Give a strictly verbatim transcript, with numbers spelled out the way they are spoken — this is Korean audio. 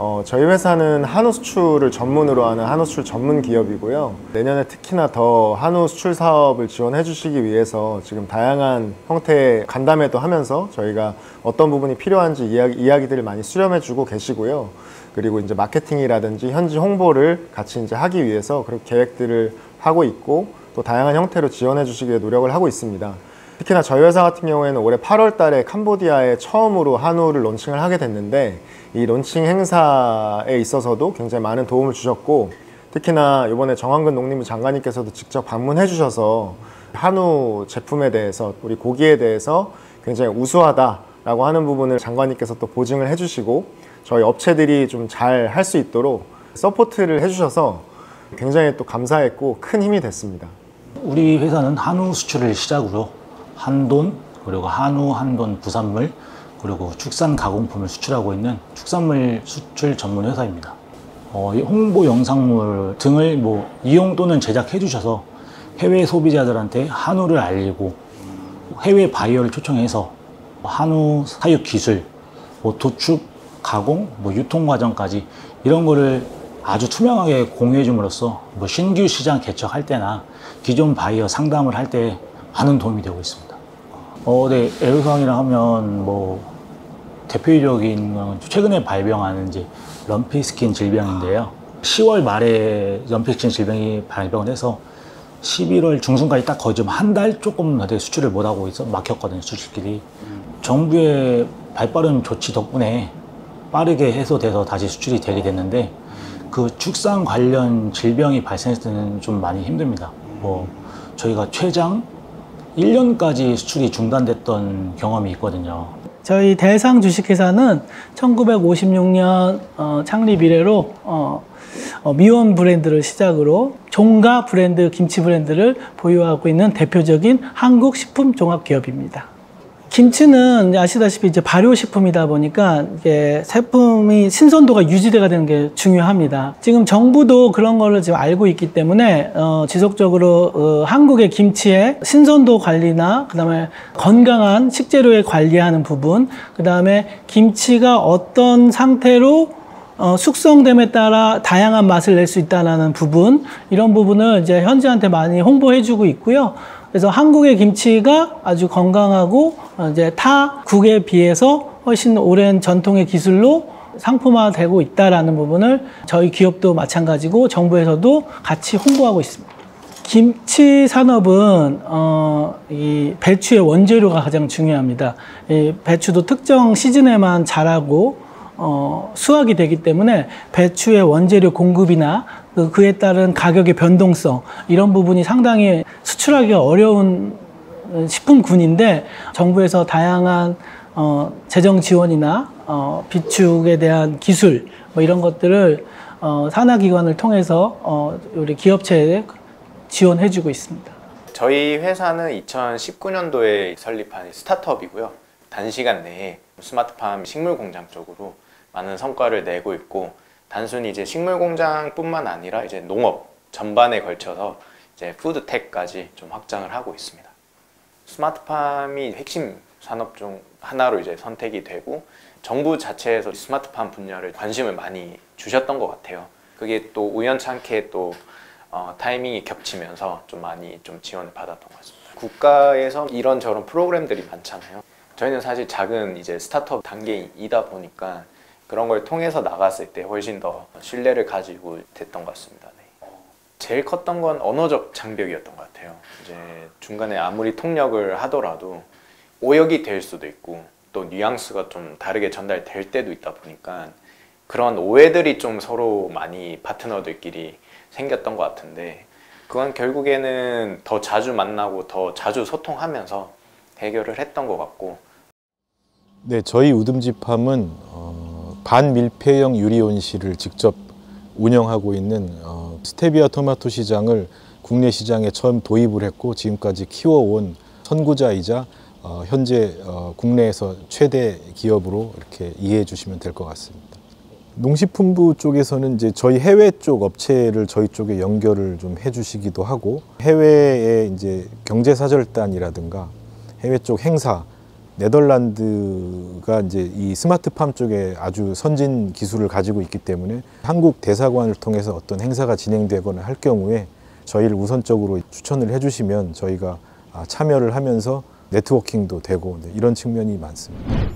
어, 저희 회사는 한우 수출을 전문으로 하는 한우 수출 전문 기업이고요. 내년에 특히나 더 한우 수출 사업을 지원해 주시기 위해서 지금 다양한 형태의 간담회도 하면서 저희가 어떤 부분이 필요한지 이야기, 이야기들을 많이 수렴해 주고 계시고요. 그리고 이제 마케팅이라든지 현지 홍보를 같이 이제 하기 위해서 그런 계획들을 하고 있고, 또 다양한 형태로 지원해 주시기 위해 노력을 하고 있습니다. 특히나 저희 회사 같은 경우에는 올해 팔월 달에 캄보디아에 처음으로 한우를 론칭을 하게 됐는데, 이 론칭 행사에 있어서도 굉장히 많은 도움을 주셨고, 특히나 이번에 정황근 농림부 장관님께서도 직접 방문해 주셔서 한우 제품에 대해서, 우리 고기에 대해서 굉장히 우수하다라고 하는 부분을 장관님께서 또 보증을 해주시고, 저희 업체들이 좀 잘 할 수 있도록 서포트를 해주셔서 굉장히 또 감사했고 큰 힘이 됐습니다. 우리 회사는 한우 수출을 시작으로 한돈, 그리고 한우, 한돈, 부산물, 그리고 축산 가공품을 수출하고 있는 축산물 수출 전문 회사입니다. 어, 홍보 영상물 등을 뭐 이용 또는 제작해 주셔서 해외 소비자들한테 한우를 알리고, 해외 바이어를 초청해서 한우 사육 기술, 뭐 도축, 가공, 뭐 유통 과정까지 이런 거를 아주 투명하게 공유해 줌으로써 뭐 신규 시장 개척할 때나 기존 바이어 상담을 할 때 많은 도움이 되고 있습니다. 어, 네, 애로사항이라 하면 뭐 대표적인 건 최근에 발병하는 이제 럼피스킨 질병인데요. 시월 말에 럼피스킨 질병이 발병을 해서 십일월 중순까지 딱 거의 좀 한 달 조금 되게 수출을 못하고 있어 막혔거든요, 수출길이. 음. 정부의 발빠른 조치 덕분에 빠르게 해소돼서 다시 수출이 되게 됐는데, 그 축산 관련 질병이 발생했을 때는 좀 많이 힘듭니다. 뭐 저희가 최장 일 년까지 수출이 중단됐던 경험이 있거든요. 저희 대상 주식회사는 천구백오십육 년 어, 창립 이래로 어, 어, 미원 브랜드를 시작으로 종가 브랜드, 김치 브랜드를 보유하고 있는 대표적인 한국 식품 종합기업입니다. 김치는 아시다시피 이제 발효식품이다 보니까 이게 제품이 신선도가 유지돼야 되는 게 중요합니다. 지금 정부도 그런 거를 지금 알고 있기 때문에 어, 지속적으로 어, 한국의 김치의 신선도 관리나, 그다음에 건강한 식재료에 관리하는 부분, 그다음에 김치가 어떤 상태로 어, 숙성됨에 따라 다양한 맛을 낼 수 있다는 부분, 이런 부분을 이제 현지한테 많이 홍보해주고 있고요. 그래서 한국의 김치가 아주 건강하고 이제 타 국에 비해서 훨씬 오랜 전통의 기술로 상품화되고 있다라는 부분을 저희 기업도 마찬가지고 정부에서도 같이 홍보하고 있습니다. 김치 산업은 어, 이 배추의 원재료가 가장 중요합니다. 이 배추도 특정 시즌에만 자라고 어, 수확이 되기 때문에 배추의 원재료 공급이나 그에 따른 가격의 변동성, 이런 부분이 상당히 수출하기가 어려운 식품군인데, 정부에서 다양한 어, 재정 지원이나 어, 비축에 대한 기술, 뭐 이런 것들을 어, 산하기관을 통해서 어, 우리 기업체에 지원해주고 있습니다. 저희 회사는 이천십구 년도에 설립한 스타트업이고요. 단시간 내에 스마트팜 식물공장 쪽으로 많은 성과를 내고 있고, 단순히 이제 식물 공장뿐만 아니라 이제 농업 전반에 걸쳐서 이제 푸드텍까지 좀 확장을 하고 있습니다. 스마트팜이 핵심 산업 중 하나로 이제 선택이 되고, 정부 자체에서 스마트팜 분야를 관심을 많이 주셨던 것 같아요. 그게 또 우연찮게 또 어, 타이밍이 겹치면서 좀 많이 좀 지원을 받았던 것 같습니다. 국가에서 이런 저런 프로그램들이 많잖아요. 저희는 사실 작은 이제 스타트업 단계이다 보니까 그런 걸 통해서 나갔을 때 훨씬 더 신뢰를 가지고 됐던 것 같습니다. 네. 제일 컸던 건 언어적 장벽이었던 것 같아요. 이제 중간에 아무리 통역을 하더라도 오역이 될 수도 있고, 또 뉘앙스가 좀 다르게 전달될 때도 있다 보니까 그런 오해들이 좀 서로 많이 파트너들끼리 생겼던 것 같은데, 그건 결국에는 더 자주 만나고 더 자주 소통하면서 해결을 했던 것 같고. 네, 저희 우듬지팜은 어... 반밀폐형 유리온실을 직접 운영하고 있는 어, 스테비아 토마토 시장을 국내 시장에 처음 도입을 했고, 지금까지 키워온 선구자이자 어, 현재 어, 국내에서 최대 기업으로 이렇게 이해해 주시면 될 것 같습니다. 농식품부 쪽에서는 이제 저희 해외 쪽 업체를 저희 쪽에 연결을 좀 해주시기도 하고, 해외의 이제 경제사절단이라든가 해외 쪽 행사, 네덜란드가 이제 이 스마트팜 쪽에 아주 선진 기술을 가지고 있기 때문에 한국 대사관을 통해서 어떤 행사가 진행되거나 할 경우에 저희를 우선적으로 추천을 해주시면 저희가 참여를 하면서 네트워킹도 되고 이런 측면이 많습니다.